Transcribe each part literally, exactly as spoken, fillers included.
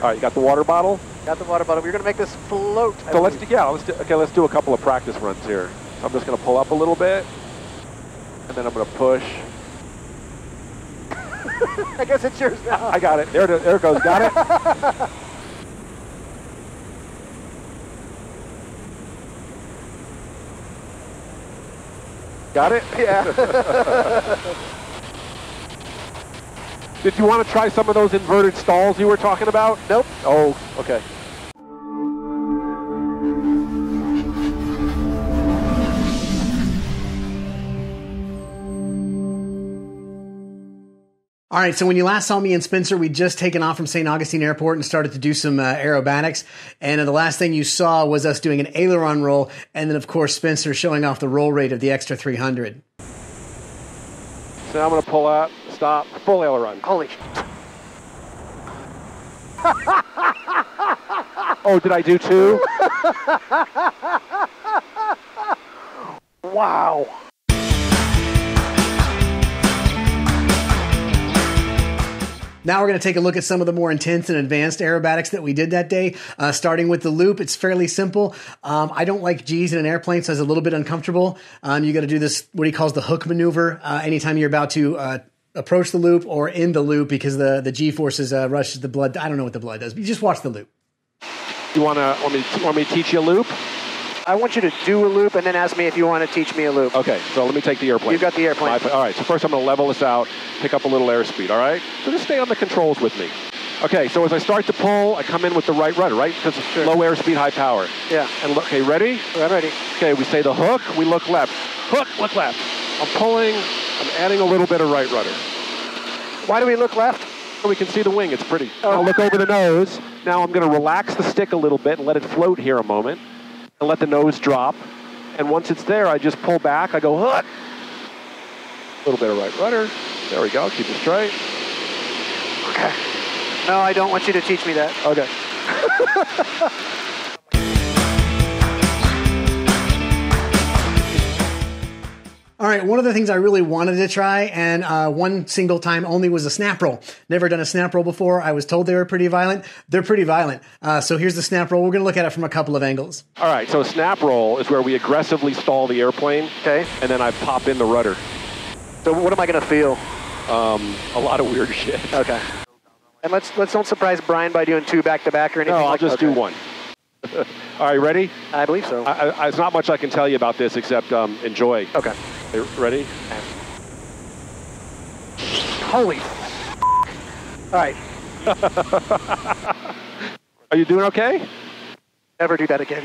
All right, you got the water bottle? Got the water bottle. We're going to make this float. So let's do, yeah, let's do, okay, let's do a couple of practice runs here. So I'm just going to pull up a little bit, and then I'm going to push. I guess it's yours now. I got it. There it, there it goes. Got it? Got it? Yeah. Did you want to try some of those inverted stalls you were talking about? Nope. Oh, okay. All right, so when you last saw me and Spencer, we'd just taken off from Saint Augustine Airport and started to do some uh, aerobatics. And uh, the last thing you saw was us doing an aileron roll, and then, of course, Spencer showing off the roll rate of the Extra three hundred. So I'm going to pull up, stop, full aileron. Holy shit. Oh, did I do two? Wow. Now we're going to take a look at some of the more intense and advanced aerobatics that we did that day, uh, starting with the loop. It's fairly simple. Um, I don't like G's in an airplane, so it's a little bit uncomfortable. Um, you got to do this, what he calls the hook maneuver, uh, anytime you're about to uh, approach the loop or end the loop, because the, the G-forces uh, rushes the blood. I don't know what the blood does, but you just watch the loop. You want, to, want, me, want me to teach you a loop? I want you to do a loop and then ask me if you want to teach me a loop. Okay, so let me take the airplane. You've got the airplane. My, all right, so first I'm going to level this out, pick up a little airspeed, all right? So just stay on the controls with me. Okay, so as I start to pull, I come in with the right rudder, right? Because it's sure. Low airspeed, high power. Yeah. And look, okay, ready? I'm ready. Okay, we say the hook, we look left. Hook, look left. I'm pulling, I'm adding a little bit of right rudder. Why do we look left? So we can see the wing, it's pretty. Oh. I'll look over the nose. Now I'm going to relax the stick a little bit and let it float here a moment. And let the nose drop, and once it's there, I just pull back, I go, hook! A little bit of right rudder, there we go, keep it straight. Okay. No, I don't want you to teach me that. Okay. All right, one of the things I really wanted to try, and uh, one single time only, was a snap roll. Never done a snap roll before. I was told they were pretty violent. They're pretty violent. Uh, so here's the snap roll. We're going to look at it from a couple of angles. All right, so a snap roll is where we aggressively stall the airplane, okay, and then I pop in the rudder. So what am I going to feel? Um, a lot of weird shit. Okay. And let's let's don't surprise Brian by doing two back-to-back or anything like that. No, I'll like, just okay. do one. All right, ready? I believe so. I, I, there's not much I can tell you about this except um, enjoy. Okay. Ready? Holy. All right. Are you doing okay? Never do that again.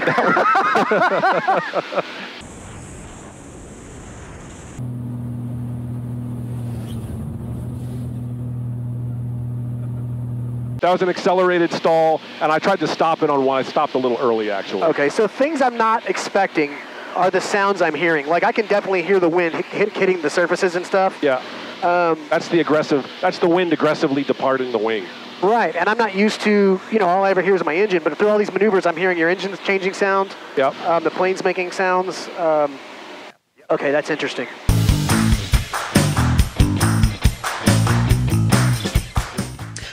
That was an accelerated stall, and I tried to stop it on one. I stopped a little early, actually. Okay, so things I'm not expecting are the sounds I'm hearing. Like, I can definitely hear the wind hit, hitting the surfaces and stuff. Yeah. Um, that's the aggressive, that's the wind aggressively departing the wing. Right, and I'm not used to, you know, all I ever hear is my engine, but through all these maneuvers, I'm hearing your engine's changing sound. Yeah. Um, the plane's making sounds. Um, okay, that's interesting.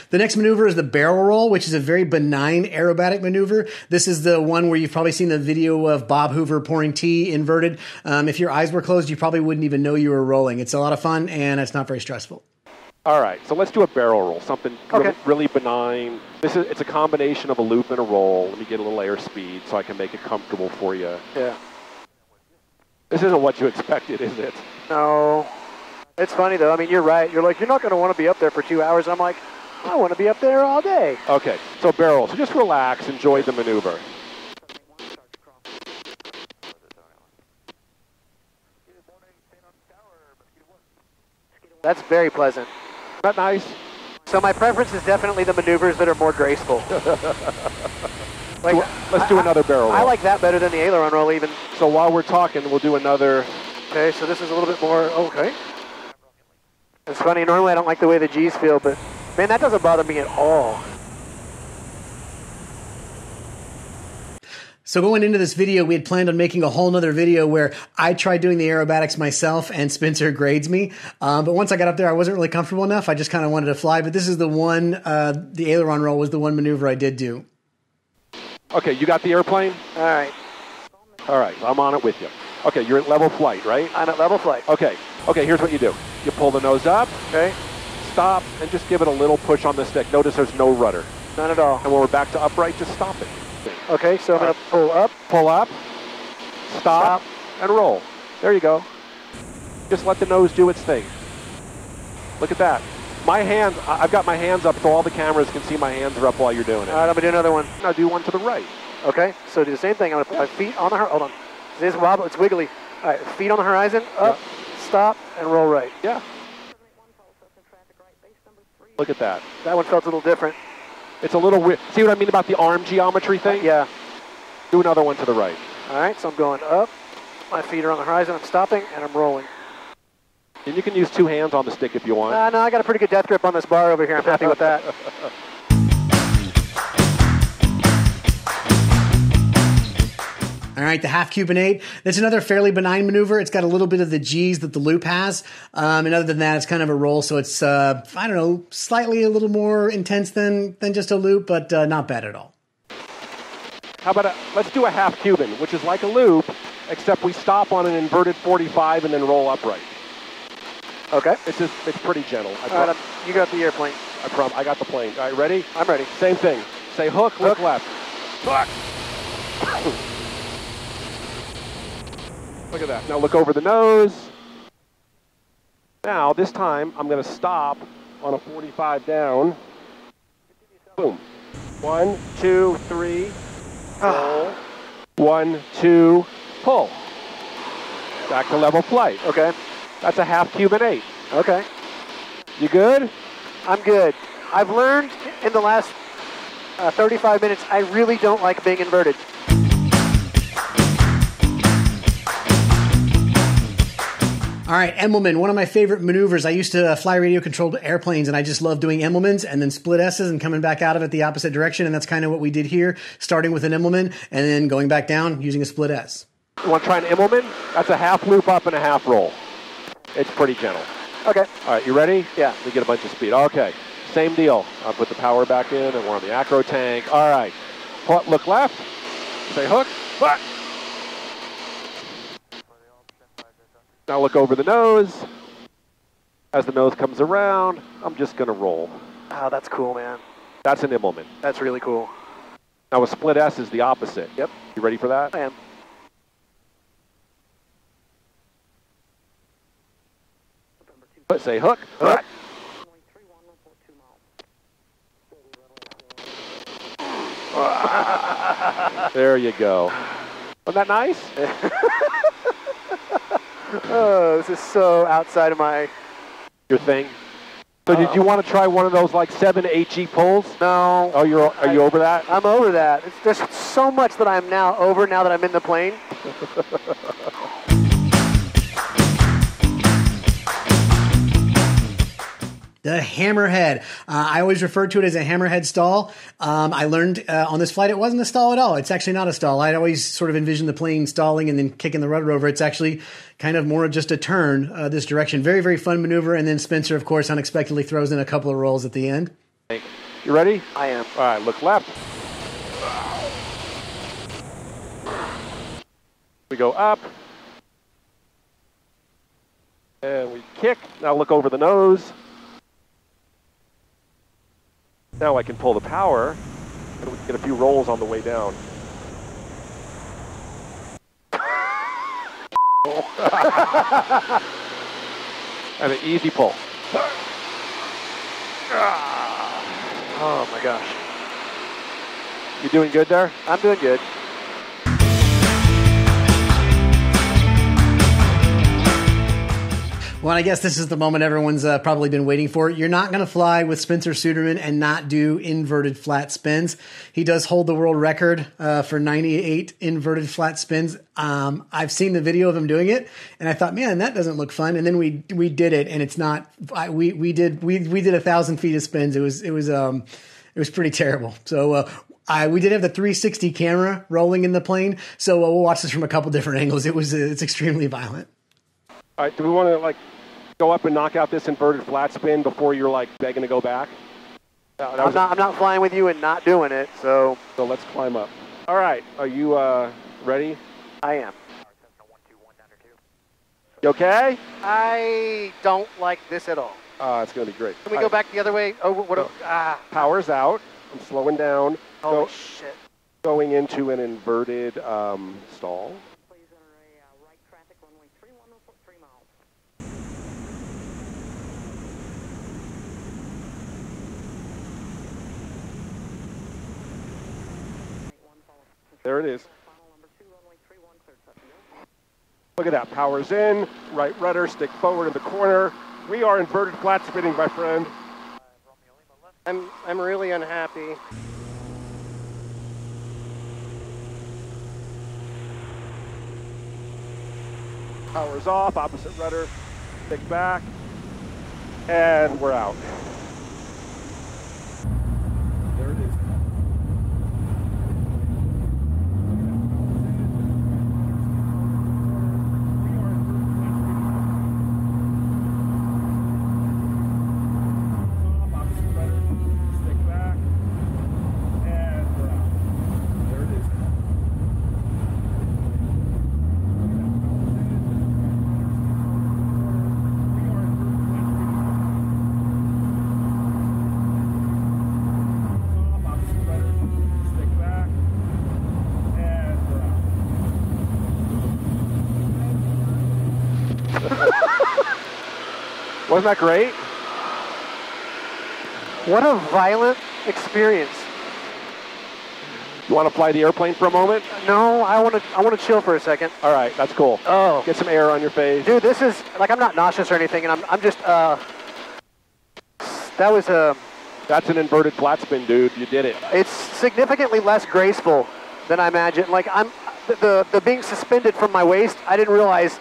The next maneuver is the barrel roll, which is a very benign aerobatic maneuver. This is the one where you've probably seen the video of Bob Hoover pouring tea inverted. Um, if your eyes were closed, you probably wouldn't even know you were rolling. It's a lot of fun, and it's not very stressful. All right, so let's do a barrel roll, something okay. re really benign. This is, it's a combination of a loop and a roll. Let me get a little airspeed so I can make it comfortable for you. Yeah. This isn't what you expected, is it? No. It's funny, though. I mean, you're right. You're like, you're not going to want to be up there for two hours. I'm like, I want to be up there all day. Okay, so barrel. So just relax, enjoy the maneuver. That's very pleasant. Isn't that nice? So my preference is definitely the maneuvers that are more graceful. Like, let's do I, another barrel roll. I like that better than the aileron roll even. So while we're talking, we'll do another. Okay, so this is a little bit more, okay. It's funny, normally I don't like the way the G's feel, but man, that doesn't bother me at all. So going into this video, we had planned on making a whole nother video where I tried doing the aerobatics myself and Spencer grades me. Um, but once I got up there, I wasn't really comfortable enough. I just kind of wanted to fly. But this is the one, uh, the aileron roll was the one maneuver I did do. Okay, you got the airplane? All right. All right, I'm on it with you. Okay, you're at level flight, right? I'm at level flight. Okay, okay, here's what you do. You pull the nose up, okay, stop, and just give it a little push on the stick. Notice there's no rudder. None at all. And when we're back to upright, just stop it. Okay, so I'm going to pull up, pull up, stop, stop, and roll. There you go. Just let the nose do its thing. Look at that. My hands, I've got my hands up so all the cameras can see my hands are up while you're doing it. All right, I'm going to do another one. I'll do one to the right. Okay, so do the same thing. I'm going to put my feet on the horizon. Hold on. This is wobble, it's wiggly. All right, feet on the horizon, up, yeah. Stop, and roll right. Yeah. Look at that. That one felt a little different. It's a little weird. See what I mean about the arm geometry thing? Yeah. Do another one to the right. All right, so I'm going up. My feet are on the horizon. I'm stopping, and I'm rolling. And you can use two hands on the stick if you want. Uh, no, I got a pretty good death grip on this bar over here. I'm happy with that. All right, the half Cuban eight. That's another fairly benign maneuver. It's got a little bit of the G's that the loop has. Um, and other than that, it's kind of a roll. So it's, uh, I don't know, slightly a little more intense than, than just a loop, but uh, not bad at all. How about, a, let's do a half Cuban, which is like a loop, except we stop on an inverted forty-five and then roll upright. Okay. It's just, it's pretty gentle. I all right, you got the airplane. I prom I got the plane. All right, ready? I'm ready. Same thing. Say hook, hook. Look left. Hook. Look at that. Now look over the nose. Now this time I'm going to stop on a forty-five down. Boom. One, two, three, pull. One, two, pull. Back to level flight. Okay. That's a half Cuban eight. Okay. You good? I'm good. I've learned in the last uh, thirty-five minutes, I really don't like being inverted. All right, Immelmann, one of my favorite maneuvers. I used to fly radio-controlled airplanes, and I just love doing Immelmanns and then split S's and coming back out of it the opposite direction, and that's kind of what we did here, starting with an Immelmann and then going back down using a split S. You want to try an Immelmann? That's a half loop up and a half roll. It's pretty gentle. Okay. All right, you ready? Yeah. We get a bunch of speed. Okay, same deal. I'll put the power back in, and we're on the acro tank. All right, look left, say hook, hook. Now look over the nose. As the nose comes around, I'm just going to roll. Wow, that's cool, man. That's an Immelmann. That's really cool. Now a split S is the opposite. Yep. You ready for that? I am. Let's say hook. Hook. Hook. There you go. Wasn't that nice? Oh, this is so outside of my... Your thing? So uh, did you want to try one of those like seven H E pulls? No. Oh, you're, are you I, over that? I'm over that. It's, there's so much that I'm now over now that I'm in the plane. The hammerhead. Uh, I always refer to it as a hammerhead stall. Um, I learned uh, on this flight it wasn't a stall at all. It's actually not a stall. I'd always sort of envisioned the plane stalling and then kicking the rudder over. It's actually kind of more just a turn uh, this direction. Very, very fun maneuver. And then Spencer, of course, unexpectedly throws in a couple of rolls at the end. You ready? I am. All right, look left. We go up. And we kick. Now look over the nose. Now I can pull the power, and we can get a few rolls on the way down. And an easy pull. Oh my gosh. You doing good there? I'm doing good. Well, I guess this is the moment everyone's uh, probably been waiting for. You're not going to fly with Spencer Suderman and not do inverted flat spins. He does hold the world record uh, for ninety-eight inverted flat spins. Um, I've seen the video of him doing it, and I thought, man, that doesn't look fun. And then we we did it, and it's not. I, we we did we we did a thousand feet of spins. It was it was um it was pretty terrible. So. Uh, I, we did have the three sixty camera rolling in the plane, so we'll watch this from a couple different angles. It was it's extremely violent. All right, do we want to like go up and knock out this inverted flat spin before you're like begging to go back? No, I'm not. I'm not flying with you and not doing it. So so let's climb up. All right, are you uh, ready? I am. You okay? I don't like this at all. Uh, it's going to be great. Can we all go right. back the other way? Oh, what? No. A, ah. Power's out. I'm slowing down. Oh, shit. Going into an inverted um, stall. Please enter a uh, right traffic runway three one zero four three miles. There it is. Look at that. Power's in. Right rudder. Stick forward in the corner. We are inverted flat spinning, my friend. I'm, I'm really unhappy. Power's off, opposite rudder, stick back, and we're out. There it is. Wasn't that great? What a violent experience. You want to fly the airplane for a moment? No, I want to I want to chill for a second. All right, that's cool. Oh. Get some air on your face. Dude, this is, like, I'm not nauseous or anything, and I'm, I'm just, uh, that was a... That's an inverted flat spin, dude. You did it. It's significantly less graceful than I imagined. Like, I'm, the, the, the being suspended from my waist, I didn't realize...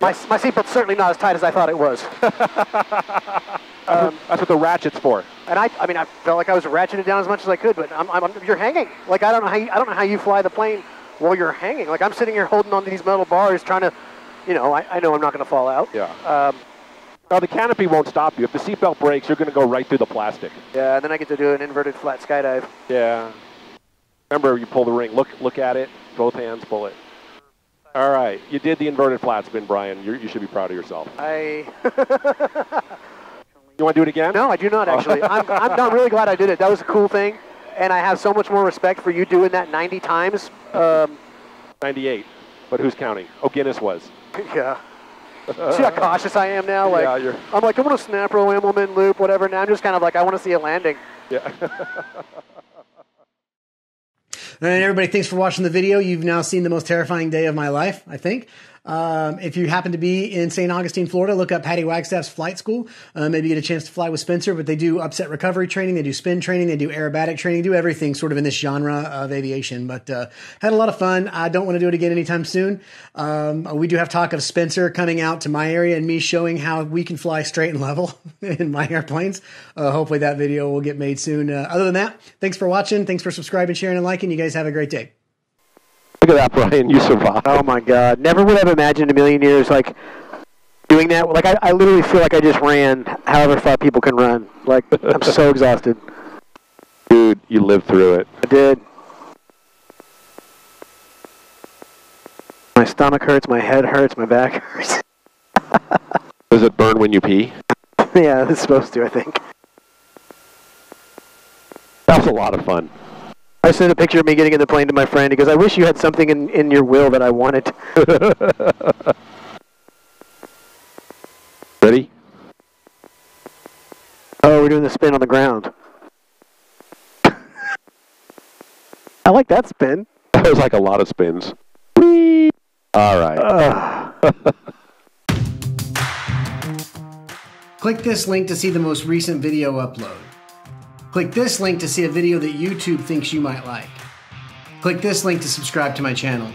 My, my seatbelt's certainly not as tight as I thought it was. um, That's what the ratchet's for. And I, I mean, I felt like I was ratcheted down as much as I could, but I'm, I'm, you're hanging. Like, I don't know how you, I don't know how you fly the plane while you're hanging. Like, I'm sitting here holding on to these metal bars, trying to, you know, I, I know I'm not going to fall out. Yeah. Um, no, the canopy won't stop you. If the seatbelt breaks, you're going to go right through the plastic. Yeah, and then I get to do an inverted flat skydive. Yeah. Remember, you pull the ring. Look, look at it. Both hands pull it. All right, you did the inverted flat spin, Brian. You're, you should be proud of yourself. I. You want to do it again? No, I do not, actually. I'm, I'm not really glad I did it. That was a cool thing, and I have so much more respect for you doing that ninety times. Um, ninety-eight, but who's counting? Oh, Guinness was. Yeah. See how cautious I am now? Like, yeah, you're... I'm like, I want a snap roll, Immelmann, loop, whatever. Now I'm just kind of like, I want to see a landing. Yeah. And everybody, thanks for watching the video. You've now seen the most terrifying day of my life, I think. Um, if you happen to be in Saint Augustine, Florida, look up Patty Wagstaff's flight school. Uh, maybe you get a chance to fly with Spencer, but they do upset recovery training. They do spin training. They do aerobatic training. They do everything sort of in this genre of aviation, but uh, had a lot of fun. I don't want to do it again anytime soon. Um, we do have talk of Spencer coming out to my area and me showing how we can fly straight and level in my airplanes. Uh, hopefully that video will get made soon. Uh, other than that, thanks for watching. Thanks for subscribing, sharing, and liking. You guys have a great day. Look at that, Brian. You survived. Oh, my God. Never would I have imagined in a million years, like, doing that. Like, I, I literally feel like I just ran however far people can run. Like, I'm so exhausted. Dude, you lived through it. I did. My stomach hurts, my head hurts, my back hurts. Does it burn when you pee? Yeah, it's supposed to, I think. That was a lot of fun. I sent a picture of me getting in the plane to my friend. He goes, I wish you had something in, in your will that I wanted. Ready? Oh, we're doing the spin on the ground. I like that spin. There's like a lot of spins. Whee! All right. Uh. Click this link to see the most recent video upload. Click this link to see a video that YouTube thinks you might like. Click this link to subscribe to my channel.